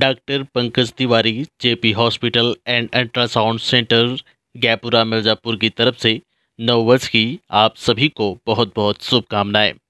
Doctor Pankaj Tiwari JP hospital and ultrasound centre Gaipura Mirzapur की तरफ से 9 वर्ष की आप सभी को बहुत बहुत शुभकामनाएं।